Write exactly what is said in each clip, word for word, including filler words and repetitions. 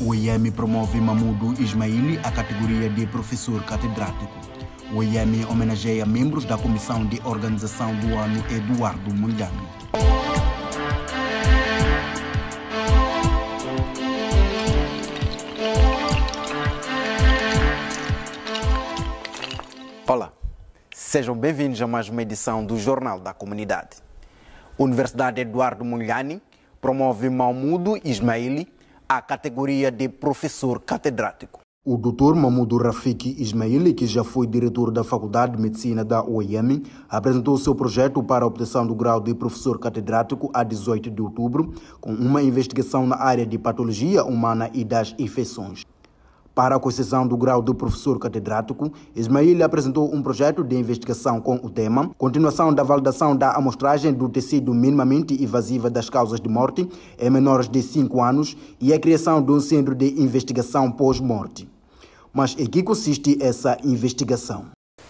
O U E M promove Mamudo Ismaili à categoria de professor catedrático. O U E M homenageia membros da Comissão de Organização do ano Eduardo Mondlane. Olá, sejam bem-vindos a mais uma edição do Jornal da Comunidade. A Universidade Eduardo Mondlane promove Mamudo Ismaili à categoria de professor catedrático. O doutor Mamudo Rafiki Ismaili, que já foi diretor da Faculdade de Medicina da U E M, apresentou seu projeto para a obtenção do grau de professor catedrático a dezoito de outubro, com uma investigação na área de patologia humana e das infecções. Para a concessão do grau de professor catedrático, Ismaili apresentou um projeto de investigação com o tema Continuação da validação da amostragem do tecido minimamente invasiva das causas de morte em menores de cinco anos e a criação de um centro de investigação pós-morte. Mas em que consiste essa investigação?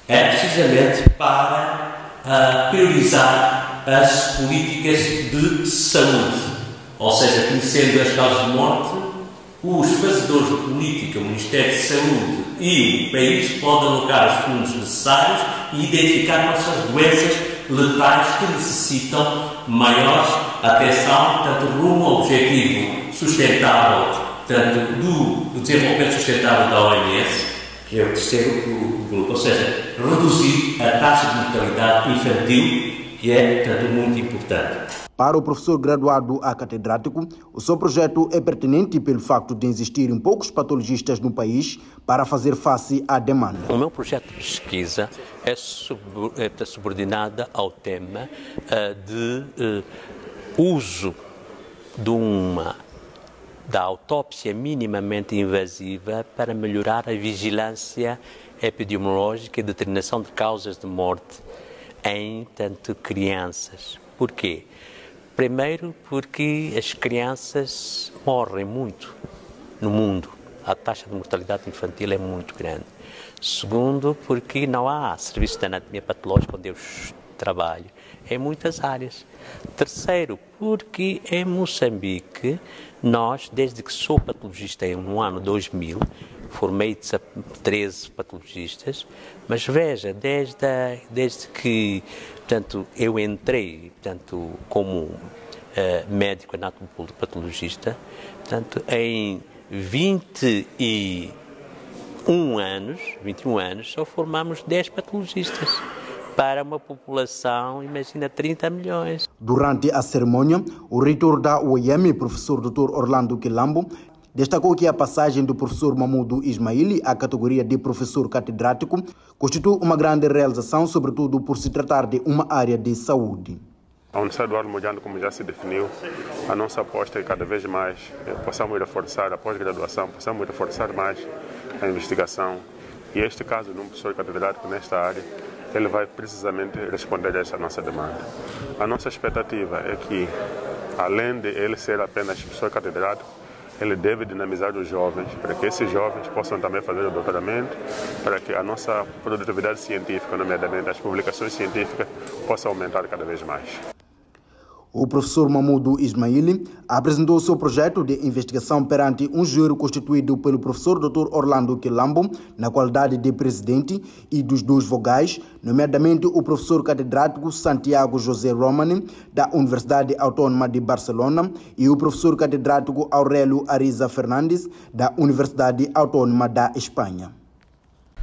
É precisamente para uh, priorizar as políticas de saúde, ou seja, conhecendo as causas de morte, os fazedores de política, o Ministério de Saúde e o país podem alocar os fundos necessários e identificar quais são as doenças letais que necessitam maior atenção, tanto rumo ao objetivo sustentável, tanto do desenvolvimento sustentável da O M S, que é o terceiro grupo, ou seja, reduzir a taxa de mortalidade infantil, que é, tanto, muito importante. Para o professor graduado a catedrático, o seu projeto é pertinente pelo facto de existirem poucos patologistas no país para fazer face à demanda. O meu projeto de pesquisa é subordinado ao tema de uso de uma, da autópsia minimamente invasiva para melhorar a vigilância epidemiológica e determinação de causas de morte em tanto crianças. Porquê? Primeiro, porque as crianças morrem muito no mundo. A taxa de mortalidade infantil é muito grande. Segundo, porque não há serviço de anatomia patológica onde eu trabalho, em muitas áreas. Terceiro, porque em Moçambique, nós, desde que sou patologista no ano dois mil, formei treze patologistas, mas veja, desde, a, desde que... Portanto, eu entrei, portanto, como uh, médico anatomopatologista, portanto, em vinte e um anos, vinte e um anos, só formamos dez patologistas para uma população, imagina, trinta milhões. Durante a cerimônia, o reitor da U E M, professor doutor Orlando Quilambo, destacou que a passagem do professor Mamudo Ismaili à categoria de professor catedrático constitui uma grande realização, sobretudo por se tratar de uma área de saúde. A Universidade Eduardo Mondlane, como já se definiu, a nossa aposta é cada vez mais possamos reforçar a pós-graduação, possamos reforçar mais a investigação. E este caso de um professor catedrático nesta área, ele vai precisamente responder a esta nossa demanda. A nossa expectativa é que, além de ele ser apenas professor catedrático, ele deve dinamizar os jovens, para que esses jovens possam também fazer o doutoramento, para que a nossa produtividade científica, nomeadamente as publicações científicas, possa aumentar cada vez mais. O professor Mamudo Ismaili apresentou o seu projeto de investigação perante um júri constituído pelo professor doutor Orlando Quilambo, na qualidade de presidente, e dos dois vogais, nomeadamente o professor catedrático Santiago José Romani, da Universidade Autônoma de Barcelona, e o professor catedrático Aurélio Ariza Fernandes, da Universidade Autônoma da Espanha.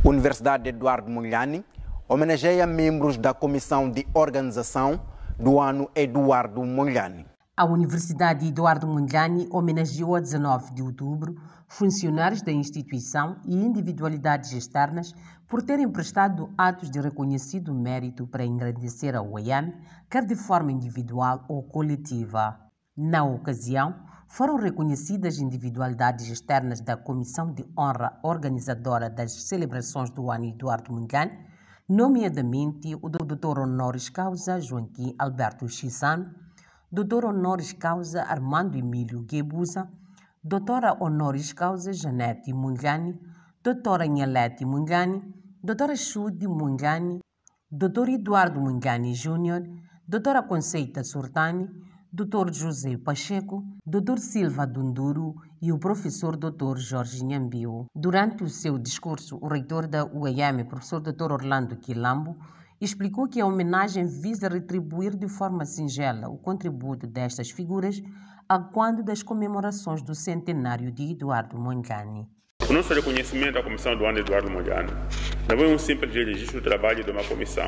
Universidade Eduardo Mondlane homenageia membros da Comissão de Organização do ano Eduardo Mondlane. A Universidade Eduardo Mondlane homenageou a dezenove de outubro funcionários da instituição e individualidades externas por terem prestado atos de reconhecido mérito para engrandecer a U E M, quer de forma individual ou coletiva. Na ocasião, foram reconhecidas individualidades externas da Comissão de Honra Organizadora das Celebrações do ano Eduardo Mondlane, nomeadamente o doutor honoris causa Joaquim Alberto Chissan, doutor honoris causa Armando Emílio Guebuza, doutora honoris causa Janete Mungani, doutora Enhalete Mungani, doutora Chudi Mungani, doutor Eduardo Mungani Júnior, doutora Conceita Surtani, doutor José Pacheco, doutor Silva Dunduro e o professor doutor Jorge Nambio. Durante o seu discurso, o reitor da U E M, professor doutor Orlando Quilambo, explicou que a homenagem visa retribuir de forma singela o contributo destas figuras a quando das comemorações do centenário de Eduardo Mondlane. O nosso reconhecimento à Comissão do ano de Eduardo Mondlane não é um simples registro do trabalho de uma comissão,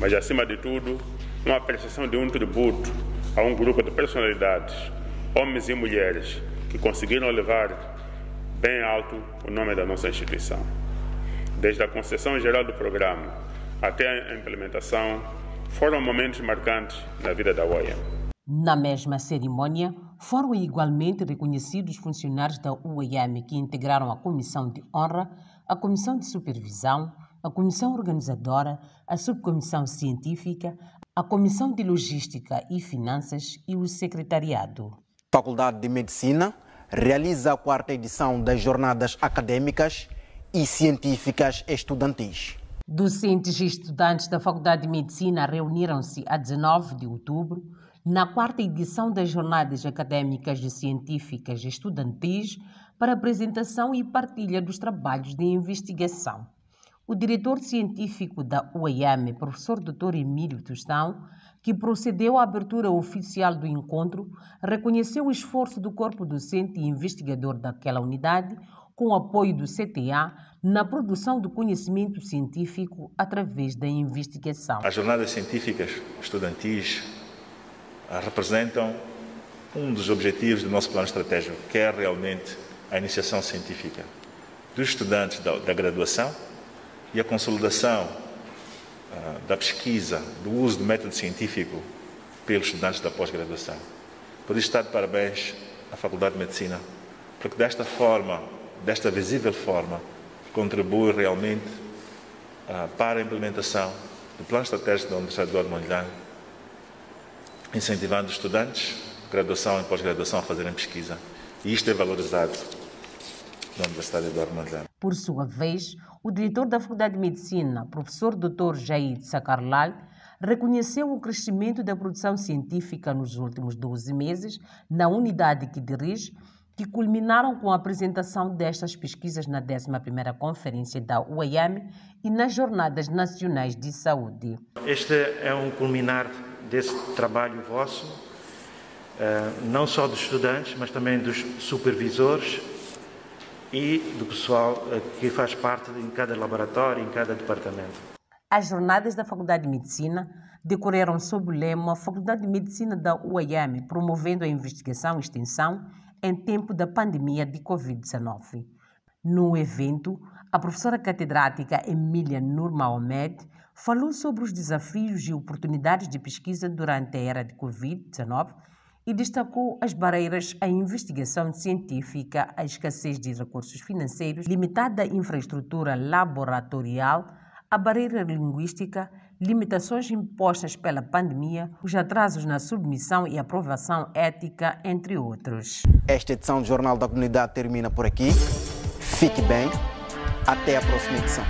mas, acima de tudo, uma prestação de um tributo a um grupo de personalidades, homens e mulheres, que conseguiram levar bem alto o nome da nossa instituição. Desde a concessão geral do programa até a implementação, foram momentos marcantes na vida da U E M. Na mesma cerimônia, foram igualmente reconhecidos funcionários da U E M que integraram a Comissão de Honra, a Comissão de Supervisão, a Comissão Organizadora, a Subcomissão Científica, a Comissão de Logística e Finanças e o Secretariado. A Faculdade de Medicina realiza a quarta edição das Jornadas Académicas e Científicas Estudantis. Docentes e estudantes da Faculdade de Medicina reuniram-se a dezenove de outubro na quarta edição das Jornadas Académicas e Científicas Estudantis para apresentação e partilha dos trabalhos de investigação. O diretor científico da U E M, professor doutor Emílio Tostão, que procedeu à abertura oficial do encontro, reconheceu o esforço do corpo docente e investigador daquela unidade, com o apoio do C T A, na produção do conhecimento científico através da investigação. As jornadas científicas estudantis representam um dos objetivos do nosso plano estratégico, que é realmente a iniciação científica dos estudantes da, da graduação e a consolidação uh, da pesquisa, do uso do método científico pelos estudantes da pós-graduação. Por isso, está de parabéns à Faculdade de Medicina, porque desta forma, desta visível forma, contribui realmente uh, para a implementação do plano estratégico da Universidade Eduardo Mondlane, incentivando os estudantes, graduação e pós-graduação, a fazerem pesquisa. E isto é valorizado na Universidade Eduardo Mondlane. Por sua vez, o diretor da Faculdade de Medicina, professor doutor Jair Sacarlal, reconheceu o crescimento da produção científica nos últimos doze meses na unidade que dirige, que culminaram com a apresentação destas pesquisas na décima primeira Conferência da U E M e nas Jornadas Nacionais de Saúde. Este é um culminar desse trabalho vosso, não só dos estudantes, mas também dos supervisores e do pessoal que faz parte em cada laboratório, em cada departamento. As jornadas da Faculdade de Medicina decorreram sob o lema Faculdade de Medicina da U E M, promovendo a investigação e extensão em tempo da pandemia de covid dezenove. No evento, a professora catedrática Emília Nurmahomed falou sobre os desafios e oportunidades de pesquisa durante a era de covid dezenove e destacou as barreiras à investigação científica, a escassez de recursos financeiros, limitada infraestrutura laboratorial, a barreira linguística, limitações impostas pela pandemia, os atrasos na submissão e aprovação ética, entre outros. Esta edição do Jornal da Comunidade termina por aqui. Fique bem. Até a próxima edição.